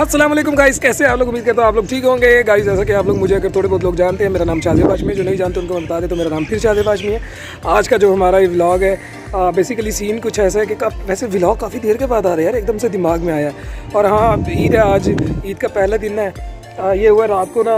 अस्सलामुअलैकुम गाइस, कैसे आप लोग? उम्मीद करता हूँ आप लोग ठीक होंगे। गाइस जैसा कि आप लोग मुझे अगर थोड़े बहुत लोग जानते हैं, मेरा नाम शाहज़ैब हाशमी है। जो नहीं जानते उनको बता दें तो मेरा नाम फिर शाहज़ैब हाशमी है। आज का जो हमारा ये व्लॉग है, बेसिकली सीन कुछ ऐसा है कि वैसे व्लॉग काफ़ी देर के बाद आ रहा है यार, एकदम से दिमाग में आया। और हाँ, ईद है, आज ईद का पहला दिन है। ये हुआ रात को ना,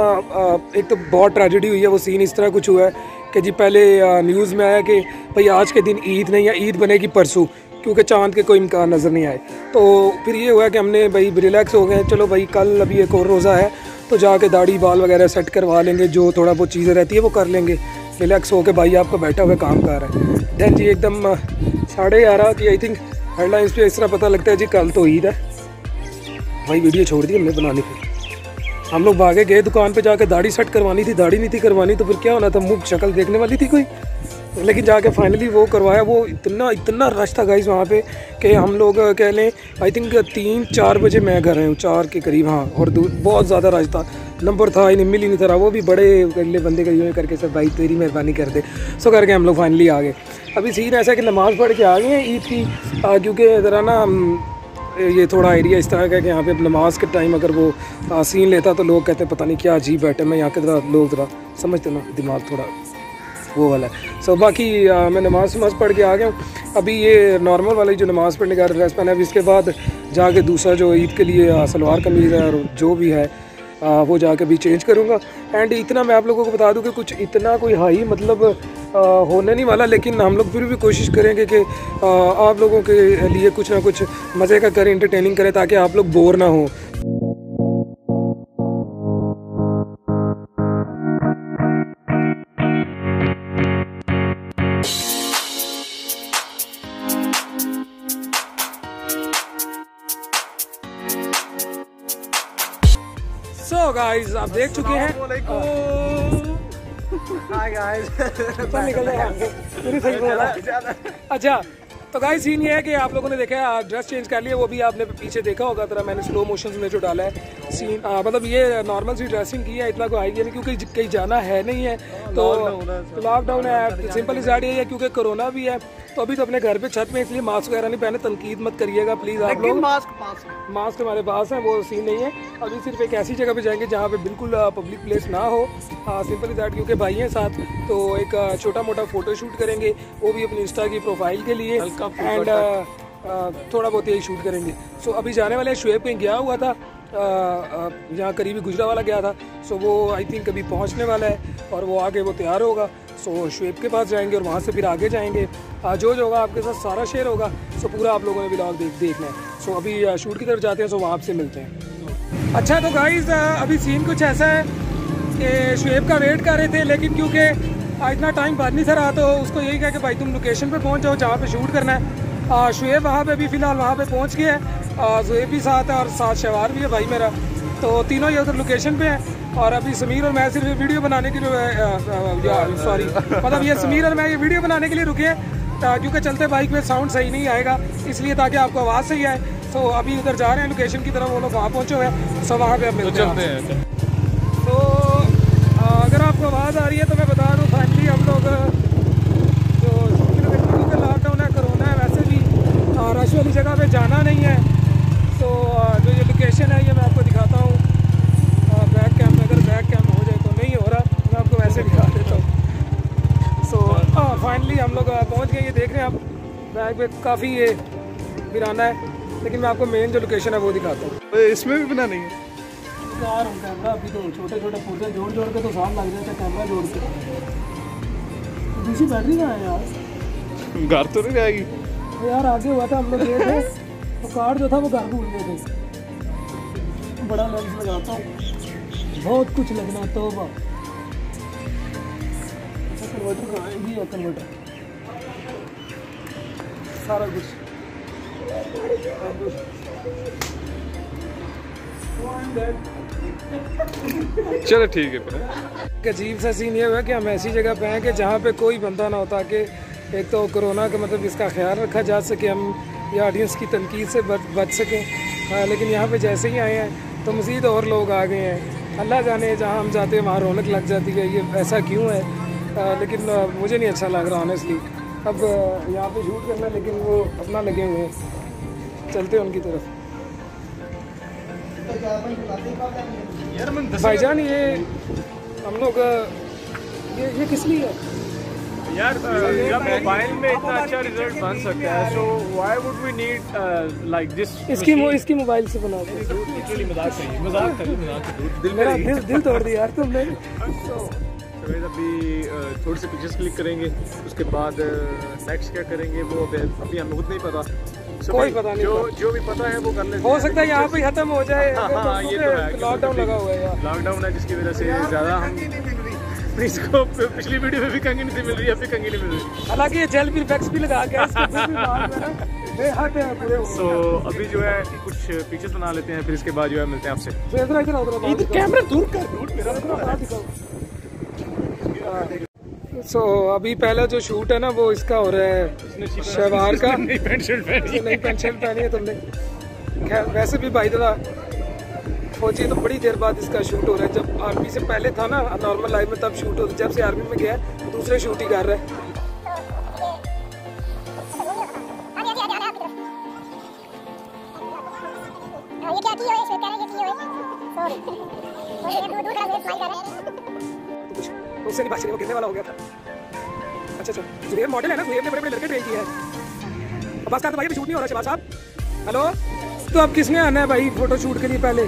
एक तो बहुत ट्रेजेडी हुई है। वो सीन इस तरह कुछ हुआ है कि जी पहले न्यूज़ में आया कि भाई आज के दिन ईद नहीं है, ईद बनेगी परसों, क्योंकि चांद के कोई इम्कान नज़र नहीं आए। तो फिर ये हुआ कि हमने भाई रिलैक्स हो गए, चलो भाई कल अभी एक और रोज़ा है तो जाके दाढ़ी बाल वगैरह सेट करवा लेंगे, जो थोड़ा बहुत चीज़ें रहती है वो कर लेंगे। रिलैक्स होकर भाई आपका बैठा हुआ काम कर रहा है। दैन जी एकदम 11:30 की आई थिंक हेडलाइंस पे इस तरह पता लगता है जी कल तो ईद है। भाई वीडियो छोड़ दी हमने बनाने की, हम लोग भागे गए दुकान पर, जाके दाढ़ी सेट करवानी थी, दाढ़ी नहीं थी करवानी तो फिर क्या होना था, मुँह शक्ल देखने वाली थी कोई। लेकिन जाके फाइनली वो करवाया। वो इतना रश था गाइस वहाँ पे कि हम लोग कह लें आई थिंक 3-4 बजे मैं घर आया हूँ, 4 के करीब। हाँ, और बहुत ज़्यादा रश था, नंबर था ही नहीं, मिल ही नहीं था। वो भी बड़े गले बंदे का यूँ करके सर भाई तेरी मेहरबानी कर दे, सो करके हम लोग फाइनली आ गए। अभी सीन ऐसा है कि नमाज़ पढ़ के आ गए हैं ईद की, क्योंकि ज़रा ना ये थोड़ा एरिया इस तरह का है कि यहाँ पे नमाज के टाइम अगर वो सीन लेता तो लोग कहते पता नहीं क्या अजीब बैठे। मैं यहाँ के ज़रा लोग ज़रा समझते ना, दिमाग थोड़ा वो वाला है। सो बाकी मैं नमाज़ पढ़ के आ गया हूँ। अभी ये नॉर्मल वाली जो नमाज़ पढ़ने का ड्रेस पहना है, अभी इसके बाद जाके दूसरा जो ईद के लिए सलवार कमीज है और जो भी है वो जाके भी चेंज करूँगा। एंड इतना मैं आप लोगों को बता दूँ कि कुछ इतना कोई हाई मतलब होने नहीं वाला, लेकिन हम लोग फिर भी कोशिश करेंगे कि आप लोगों के लिए कुछ ना कुछ मज़े का करें, इंटरटेनिंग करें, ताकि आप लोग बोर ना हों। गाइस आप देख चुके हैं, अच्छा तो गाइस सीन ये है कि आप लोगों ने देखा है, ड्रेस चेंज कर लिया, वो भी आपने पीछे देखा होगा। तरह मैंने स्लो मोशन में जो डाला है सीन, मतलब ये नॉर्मल सी ड्रेसिंग की है, इतना कोई आइडिया नहीं क्योंकि कहीं जाना है नहीं है, तो लॉकडाउन है, सिंपल इस आइडिया है क्योंकि कोरोना भी है। तो अभी तो अपने घर पे छत में, इसलिए मास्क वगैरह नहीं पहने, तनकीद मत करिएगा प्लीज़ आप लोग। मास्क हमारे पास है, वो सीन नहीं है। अभी सिर्फ एक ऐसी जगह पे जाएंगे जहाँ पे बिल्कुल पब्लिक प्लेस ना हो, सिंपल इज दैट, क्योंकि भाई हैं साथ, तो एक छोटा मोटा फोटो शूट करेंगे, वो भी अपनी इंस्टा की प्रोफाइल के लिए, एंड थोड़ा बहुत यही शूट करेंगे। सो अभी जाने वाले हैं, शोएब कहीं गया हुआ था, यहाँ करीबी गुजरा वाला गया था, सो वो आई थिंक अभी पहुँचने वाला है और वो आगे वो तैयार होगा। सो शोएब के पास जाएंगे और वहाँ से फिर आगे जाएंगे, जो होगा आपके साथ सारा शेयर होगा। सो पूरा आप लोगों ने व्लॉग देखना है। सो अभी शूट की तरफ जाते हैं, सो वहाँ आपसे मिलते हैं। अच्छा तो गाइस अभी सीन कुछ ऐसा है कि शोएब का वेट कर रहे थे, लेकिन क्योंकि इतना टाइम बाद नहीं सर रहा तो उसको यही कहा कि भाई तुम लोकेशन पे पहुँच जाओ जहाँ पे शूट करना है। शोएब वहाँ पे भी फ़िलहाल वहाँ पे पहुँच गया है, जुहैब भी साथ है और साथ शहवार भी है भाई मेरा, तो तीनों ही उधर लोकेशन पे हैं। और अभी समीर और मैं सिर्फ वीडियो बनाने के लिए, सॉरी मतलब ये समीर और मैं ये वीडियो बनाने के लिए रुके हैं, क्योंकि चलते बाइक में साउंड सही नहीं आएगा, इसलिए ताकि आपको आवाज़ सही आए। तो अभी उधर जा रहे हैं लोकेशन की तरफ, वो लोग वहाँ पहुँचे हुए हैं, सो वहाँ पे आप मिलते हैं। तो अगर आपको आवाज़ आ रही है तो मैं बता दूँ, फाइनली हम लोग जो क्योंकि लॉकडाउन है, कोरोना है, वैसे भी रश वाली जगह पर जाना नहीं है। तो जो ये लोकेशन है ये मैं आपको दिखाता हूँ बैक कैम में, अगर बैक कैम हो जाए तो, नहीं हो रहा, मैं आपको वैसे दिखा देता हूँ। फाइनली हम लोग पहुंच गए, ये देख रहे हैं आप बैग में काफ़ी ये बिराना है, लेकिन मैं आपको मेन जो लोकेशन है वो दिखाता हूँ। इसमें भी बनानी है कार और कैमरा, अभी तो छोटे छोटे फोटो जोड़ जोड़ के तो शाम लग जाता है, कैमरा जोड़ के दूसरी बैटरी कहाँ है यार, घर तो नहीं जाएगी यार, आगे हुआ था हम लोग गए थे तो कार जो था वो घर भूल गए थे। बड़ा लेंस लगाता हूँ, बहुत कुछ लगना तो कन्वर्टर सारा कुछ। चलो ठीक है। एक अजीब सा सीन ये हुआ कि हम ऐसी जगह पे हैं कि जहाँ पे कोई बंदा ना होता कि एक तो कोरोना का मतलब इसका ख्याल रखा जा सके, हम ये ऑडियंस की तनकीद से बच सकें। लेकिन यहाँ पे जैसे ही आए हैं तो मज़ीद और लोग आ गए हैं। अल्लाह जाने जहाँ हम जाते हैं वहाँ रौनक लग जाती है, ये ऐसा क्यों है? लेकिन मुझे नहीं अच्छा लग रहा ऑनेस्टली। अब यहाँ पे शूट करना, लेकिन वो अपना लगे हुए हैं, चलते हैं उनकी तरफ। भाईजान ये हम लोग ये किस लिए यार, जब मोबाइल में इतना अच्छा रिजल्ट बन सकता है तो why would we need like this. इसकी मोबाइल से बनाओ, एक्चुअली मजाक है, मजाक है, मजाक। दिल तोड़ दिया यार तुमने। अभी थोड़ी सी पिक्चर्स क्लिक करेंगे, उसके बाद नेक्स्ट क्या करेंगे वो अभी हमें खुद नहीं पता। कोई पता नहीं, जो भी पता है वो कर लेते हैं। हो सकता है यहाँ पे खत्म हो जाए। हाँ, ये तो है, लॉकडाउन लगा हुआ है, लॉकडाउन है जिसकी वजह से ज्यादा हम इसको पिछली वीडियो में भी कंघी नहीं मिल रही, अभी कंघी नहीं मिल रही। हालांकि ये जेल वैक्स भी लगा के सो अभी जो है कुछ पिक्चर्स बना लेते हैं, फिर इसके बाद जो है मिलते हैं आपसे। कैमरा दूर कर। सो अभी पहला जो शूट है ना वो इसका हो रहा है शहबार का। नहीं पेंट शर्ट पहनी है तुमने। खैर वैसे भी भाई दादा फौजी तो बड़ी देर बाद इसका शूट हो रहा है। जब आर्मी से पहले था ना नॉर्मल लाइफ में तब शूट होता, जब से आर्मी में गया है दूसरे शूट ही कर रहा है। उससे नहीं बात, वो गिरने वाला हो गया था। अच्छा जुहैब मॉडल है ना, जुहैब ने बड़े बड़े लड़के ट्रेन किए हैं। अब बस का तो भाई शूट नहीं हो रहा। शहबाज साहब हेलो, तो अब किसने आना है भाई फोटो शूट के लिए? पहले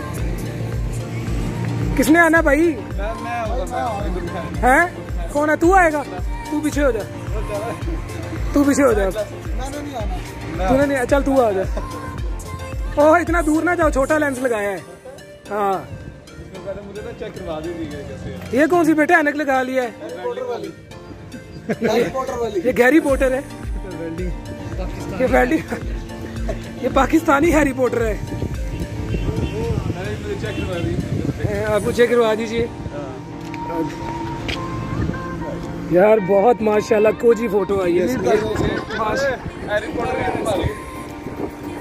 किसने आना है भाई? हैं कौन है? तू आएगा? तू पीछे हो जा, तू पीछे हो जा। तूने नहीं, चल तू आ जा। ओह इतना दूर ना जाओ, छोटा लेंस लगाया है। हाँ मुझे ना चेक करवा कैसे। ये कौन सी बेटा एनक लगा लिया है? ये गैरी पोटर है, ये वेल्डिंग, ये पाकिस्तानी हैरी पोटर है। आपको चेक करवा दीजिए यार। बहुत माशाल्लाह कोजी फोटो आई है।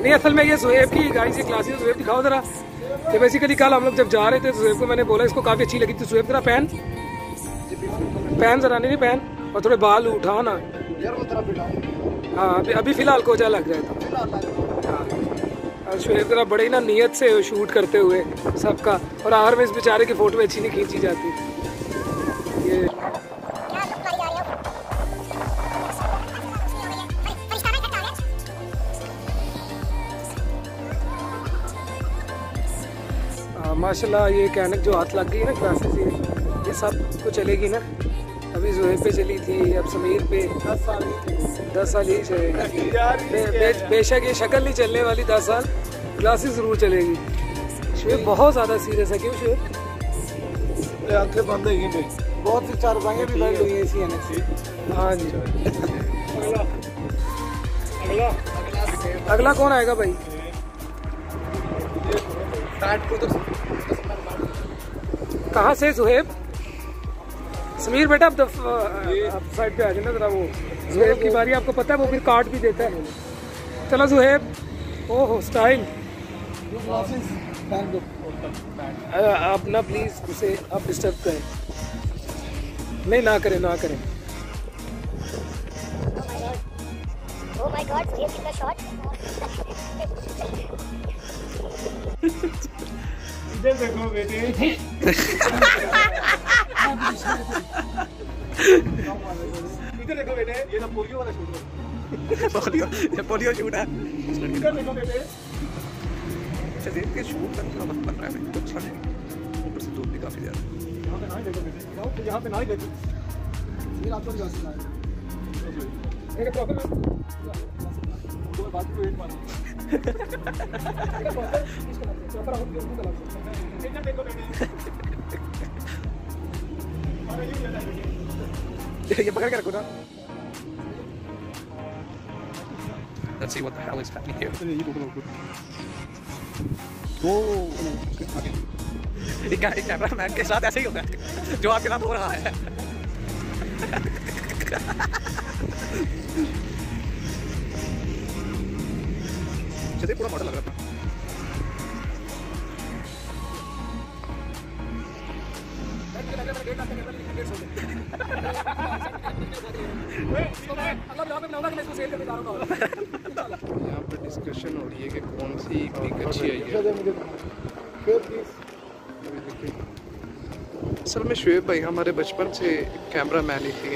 नहीं असल में ये शोएब की गाड़ी से क्लासेस। शोएब दिखाओ जरा। तो बेसिकली कल हम लोग जब जा रहे थे शोएब को मैंने बोला इसको काफ़ी अच्छी लगी थी। शोएब तेरा पैन जरा नहीं पैन और थोड़े बाल उठा ना हाँ। अभी फ़िलहाल कोजा लग रहा था। और शोएब तेरा बड़े ना नियत से शूट करते हुए सबका, और आर में इस बेचारे की फ़ोटो अच्छी नहीं खींची जाती। ये माशाल्लाह ये कैनक जो हाथ लग गई ना क्लासेस ये सब को चलेगी ना। अभी जुहैब पे चली थी, अब समीर पे 10 साल ही चलेगी। बेशक ये शक्ल नहीं चलने वाली, 10 साल क्लासेस ज़रूर चलेगी। शोएब बहुत ज़्यादा सीरियस है। क्यों शोएब? आंखें बंद है कि बहुत सी 4 बांगे भी बंद हुई हैं इसी कैनक से। हाँ जी। अगला कौन आएगा भाई? कहाँ से जुहैब? समीर बेटा अब साइड पे आ जाना जरा। वो जुहैब की बारी आपको पता है, वो फिर कार्ड भी देता है। चलो जुहैब। ओहो स्टाइल आप ना प्लीज़ उसे आप डिस्टर्ब करें नहीं, ना करें ना करें। ओह माय गॉड ये कितना शॉट। देखो बेटे इधर देखो बेटे, ये तो पोलियो वाला शूट है। पोलियो शूट है। इधर देखो बेटे। अच्छा देख के शूट करना मत बन रहा है, तो अच्छा नहीं। ऊपर से धूप भी काफी ज्यादा है। यहां पे ना देखो बेटे, यहां पे ना देखो। फिर आप तो जा सकते हैं। एक प्रॉब्लम दो बात को एक मानो। ये पकड़ के रखो ना। Let's see what the hell is happening here. Cameraman के साथ ऐसे ही होता है जो आपके साथ हो रहा है। चलिए पूरा मॉडल लग रहा था। यहाँ पर डिस्कशन हो रही है कि कौन सी क्लिक अच्छी आई है। असल में शोएब भाई हमारे बचपन से कैमरा मैन ही थे।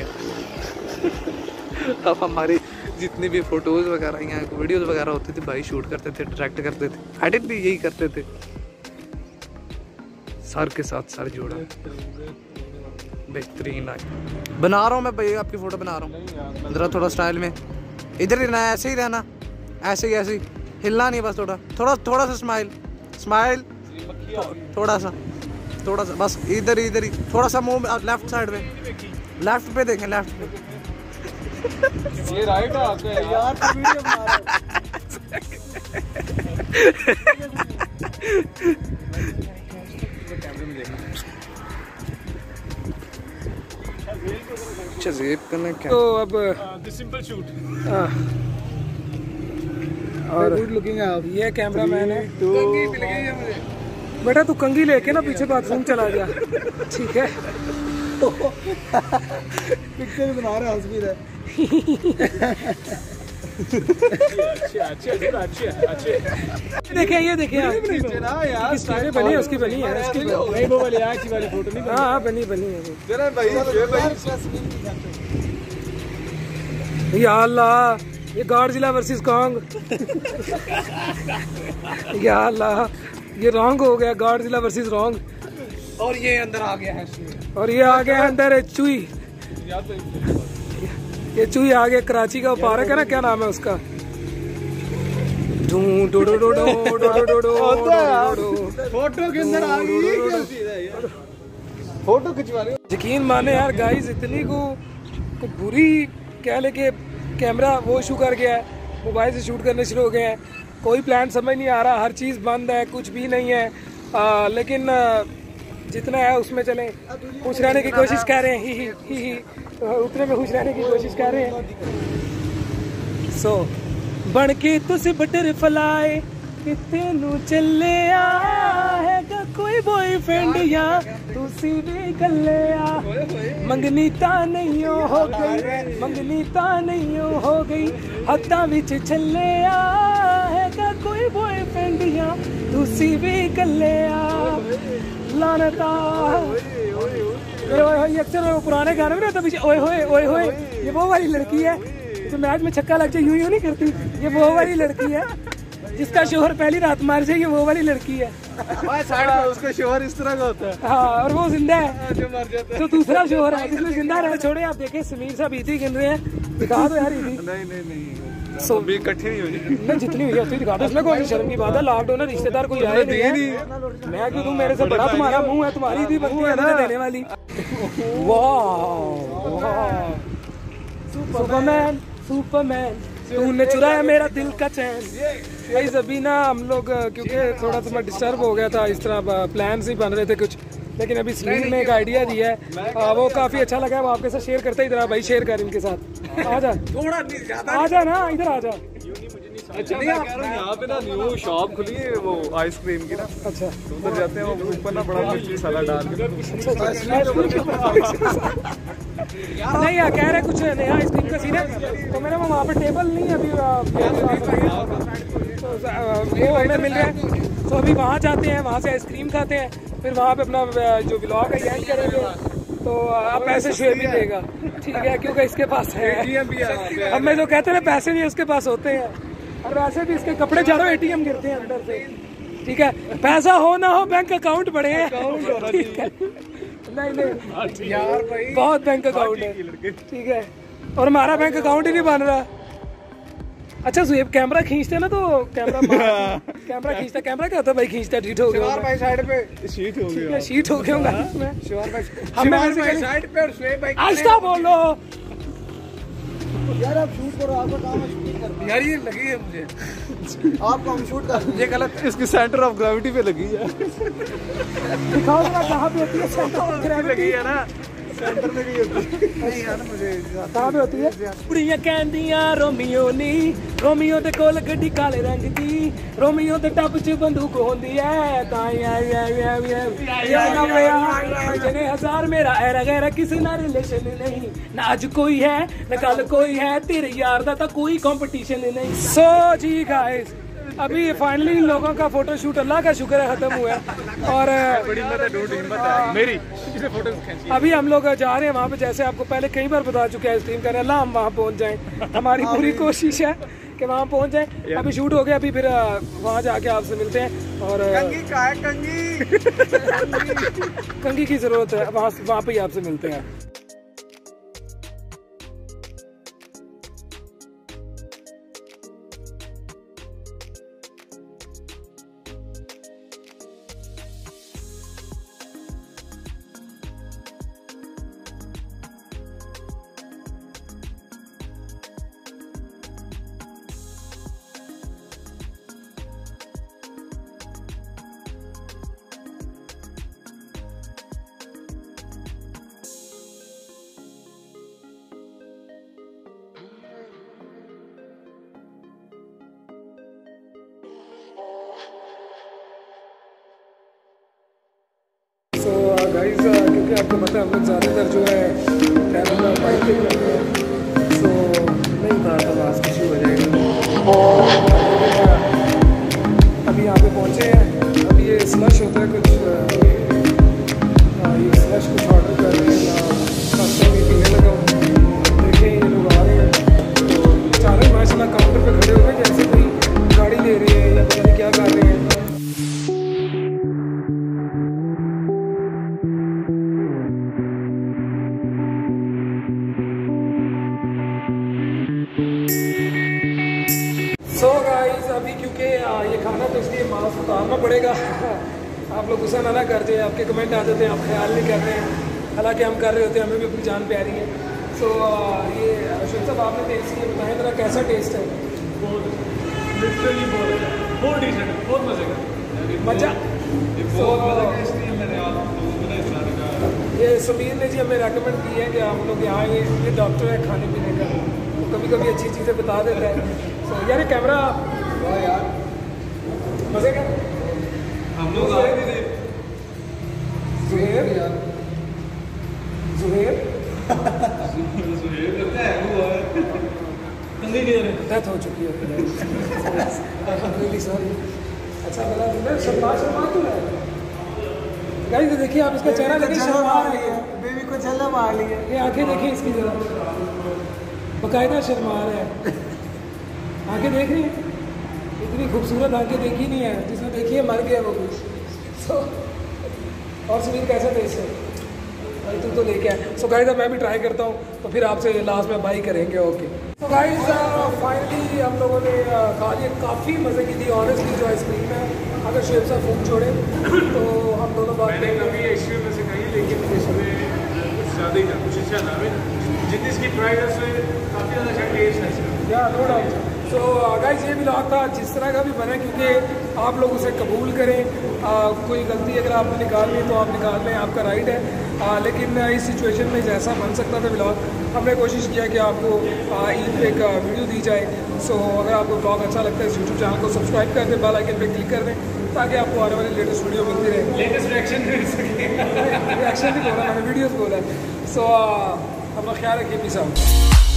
अब हमारे जितने भी फ़ोटोज़ वगैरह यहाँ वीडियोज़ वगैरह होते थे भाई शूट करते थे, डायरेक्ट करते थे, एडिट भी यही करते थे। सर के साथ सर जोड़ा बेहतरीन आए। बना रहा हूँ मैं भाई, आपकी फ़ोटो बना रहा हूँ ज़रा थोड़ा स्टाइल में। इधर ही रहना, ऐसे ही रहना, ऐसे ही ऐसे ही, हिलना नहीं, बस थोड़ा थोड़ा थोड़ा सा स्माइल स्माइल, थोड़ा सा बस, इधर इधर ही थोड़ा सा मुंह लेफ्ट साइड में, लेफ्ट पे देखें, लेफ्ट पे ये राइट है यार वीडियो बना रहा है। तो अब सिंपल शूट और गुड लुकिंग है आप। ये कैमरा मैन है, कंघी मिल गई है मुझे। बेटा तू कंघी लेके ना पीछे बाथरूम चला गया, ठीक है? पिक्चर बना रहा है। देखिए ये देखिए बनी है, उसकी बनी है, हाँ बनी बनी है। या अल्लाह, ये गार्डजिला वर्सेस कांग। या अल्लाह, ये रॉन्ग हो गया, गार्डजिला वर्सेस रॉन्ग। और ये अंदर आ गया है, और ये आ गया अंदर चुई, ये चुई आ गया। कराची का पार्क है ना, क्या नाम है उसका? फोटो के अंदर आ गई, फोटो खिंचवा। यकीन माने यार गाइस, इतनी को बुरी कह ले के कैमरा वो इशू कर गया है, मोबाइल से शूट करने शुरू हो गए हैं, कोई प्लान समझ नहीं आ रहा, हर चीज़ बंद है, कुछ भी नहीं है। लेकिन जितना है उसमें चलें, खुश रहने की कोशिश कर रहे हैं, ही उतने में खुश रहने की कोशिश कर रहे हैं। सो बन के तुस बटरफ्लाई तेनू चले आएगा कोई बॉयफ्रेंड या तू सीधे गलिया मंगनी ता नहीं हो गई हत्ता विच चले आएगा कोई बॉयफ्रेंड या तू सीधे गलिया लानता। ये अक्सर पुराने गाने में रहता पीछे ओए होए ओए होए, ये वो वाली लड़की है जो मैच में छक्का लग जाए यूं यूं नहीं करती, ये वो वाली लड़की है जिसका शोहर पहली रात मार जाएगी, वो वाली लड़की है। उसका शोहर इस तरह का होता है, हाँ, और वो जिंदा है जो मर जाता है, तो दूसरा शोहर है जिसमें जिंदा रहे। छोड़े आप देखें, समीर साहब ईदी गिन रहे हैं, दिखा दो यार ईदी। नहीं नहीं नहीं, सो भी इकट्ठी नहीं हुई ना, जितनी हुई है उतनी दिखा दो, इसमें कोई शर्म की बात है। लॉकडाउन है, रिश्तेदार कोई आए नहीं, मैं क्यों, तुम मेरे से बड़ा, तुम्हारा मुँह है, तुम्हारी ईदी बनती है ना देने वाली। सुपरमैन सुपरमैन तूने चुराया मेरा दिल का चैन। गाइस अभी ना हम लोग क्योंकि थोड़ा सा डिस्टर्ब हो गया था, इस तरह प्लान्स नहीं बन रहे थे कुछ, लेकिन अभी समीर ने एक आइडिया दिया है, वो काफ़ी अच्छा लगा, वो आपके साथ शेयर करते। इधर भाई शेयर कर इनके साथ, आजा थोड़ा आजा ना, इधर आजा। अच्छा यहाँ पे ना न्यू शॉप खुली है वो आइसक्रीम की ना, अच्छा उधर जाते हैं, वो ऊपर ना बड़ा मिर्ची मसाला डाल के नहीं यार कह रहे कुछ नया आइसक्रीम का सीन है, तो मेरा वहाँ पर टेबल नहीं है अभी, ये हमें मिल रहा है, तो अभी वहाँ जाते हैं, वहाँ से आइसक्रीम खाते हैं, फिर वहाँ पे अपना जो ब्लॉग है एंड करेंगे। तो आप पैसे शेयर भी देगा, ठीक है, क्योंकि इसके पास है, हमें जो कहते हैं पैसे भी उसके पास होते हैं, और वैसे भी इसके कपड़े चारों एटीएम गिरते हैं अंदर से, ठीक है, पैसा हो ना हो बैंक अकाउंट बड़े हैं, ठीक है। नहीं नहीं यार भाई, बहुत बैंक अकाउंट है, ठीक है, और हमारा बैंक अकाउंट ही नहीं बन रहा। अच्छा जुहैब कैमरा खींचते ना, तो कैमरा कैमरा खींचता, कैमरा क्या होता है भाई खींचता, ठीक हो गया भाई साइड पे शीट हो गया, शीट हो गया होगा इसमें, शिवार भाई हमें भाई साइड पे, और जुहैब भाई आज का बोलो यार, आप शूट करो, आपका काम है शूटिंग करना यार, ये लगी है मुझे आपको, हम शूट कर, ये गलत, इसकी सेंटर ऑफ ग्रेविटी पे लगी है, दिखाओ जरा कहां पे होती है सेंटर ऑफ ग्रेविटी, लगी है ना सेंटर में भी होती है, नहीं यार मुझे कहां पे होती है? कुड़ियां कहंदियां रोमियो नी, रोमियो दे कोल गड्डी काले रंग दी, रोमियो दे टप च बंदूक होंदी है, ताई आई आई आई आई जने हजार मेरा ऐरा गैरा, किसी ना रिलेशन नहीं, ना आज कोई है ना कल कोई है, तेरे यार दा तो कोई कंपटीशन नहीं। सो जी गाइस अभी फाइनली इन लोगों का फोटोशूट अल्लाह का शुक्र है खत्म हुआ है और बड़ी हिम्मत है मेरी फोटो खींची। अभी हम लोग जा रहे हैं वहाँ पे, जैसे आपको पहले कई बार बता चुके हैं इस टीम का, अल्लाह हम वहाँ पहुँच जाएं, हमारी पूरी कोशिश है कि वहाँ पहुँच जाएं। अभी शूट हो गया, अभी फिर वहाँ जाके आपसे मिलते हैं। और कंगी की जरूरत है, वहाँ पे ही आपसे मिलते हैं। गाइस क्योंकि आपको पता है हम लोग ज़्यादातर जो है ट्रैवल बाइक पे करते हैं, सो नहीं था आवाज़ किसी हो जाएगी। और अभी यहाँ पे पहुँचे हैं, अभी ये स्लश होता है कुछ, ये स्लश कुछ ऑर्डर कर रहे हैं या रास्ते में पीने लगा हूँ। देखें ये लोग आ रहे हैं तो चारों माशाल्लाह काउंटर पे खड़े हुए जैसे कोई गाड़ी ले रही है या पता नहीं क्या कर रहे हैं। सो गाइस अभी क्योंकि ये खाना तो इसलिए मास्क उतारना पड़ेगा, आप लोग गुस्सा ना कर जाए, आपके कमेंट आ जाते हैं, आप ख्याल नहीं कर रहे हैं, हालांकि हम कर रहे होते हैं, हमें भी अपनी जान प्यारी है। सो ये शोएब साहब आपने टेस्ट किया, बताएं जरा कैसा टेस्ट है। बहुत मज़ा ये समीर ने जी हमें रेकमेंड किया है कि हम लोग यहाँ ये डॉक्टर है खाने पीने का, कभी कभी अच्छी चीज़ें बता देता है। यार कैमरा यार मजे का हम लोग आए थे जुहैब यार जुहैब लगता है वो कंगी की डेथ हो चुकी है रियली सॉरी। अच्छा बता मैं शर्मा तो है गाइस, देखिए आप इसका चेहरा देखिए, शर्मा रही है, बेबी को झल्ला मार ली है, ये आंखें देखिए इसकी जरा बकायदा शर्मा रहा है। आंखें देख रही हैं, इतनी खूबसूरत आंखें देखी नहीं है, जिसने देखी है मर गया वो कुछ। सो और समीर कैसा टेस्ट है भाई, तुम तो लेके आए। सो गाइस मैं भी ट्राई करता हूँ तो फिर आपसे लास्ट में बाई करेंगे। ओके सो गाइस फाइनली हम लोगों ने खा लिया, काफ़ी मज़े की थी ऑनेस्टली जो आइसक्रीम है। अगर शोएब साहब फूक छोड़े तो हम दोनों बात कभी आइसक्रीम में से खाई, लेकिन कुछ ज़्यादा ही कुछ अच्छा ना जितनी इसकी ट्राई उसमें काफ़ी ज़्यादा अच्छा टेस्ट है या नो डाउट। सो गाइस ये ब्लॉग था जिस तरह का भी बना, क्योंकि आप लोग उसे कबूल करें, कोई गलती अगर आपने निकाल ली तो आप निकाल लें, आपका राइट है। लेकिन इस सिचुएशन में जैसा बन सकता था ब्लॉग, हमने कोशिश किया कि आपको ईद पे एक वीडियो दी जाए। सो अगर आपको ब्लॉग अच्छा लगता है इस यूट्यूब चैनल को सब्सक्राइब कर दें, बेल आइकन पे क्लिक कर दें ताकि आपको आने वाली लेटेस्ट वीडियो मिलती रहे। लेटेस्ट रिएक्शन रिएक्शन भी बोला मैंने, वीडियोज़ बोला है। सो अपना ख्याल रखिए, पीस आउट।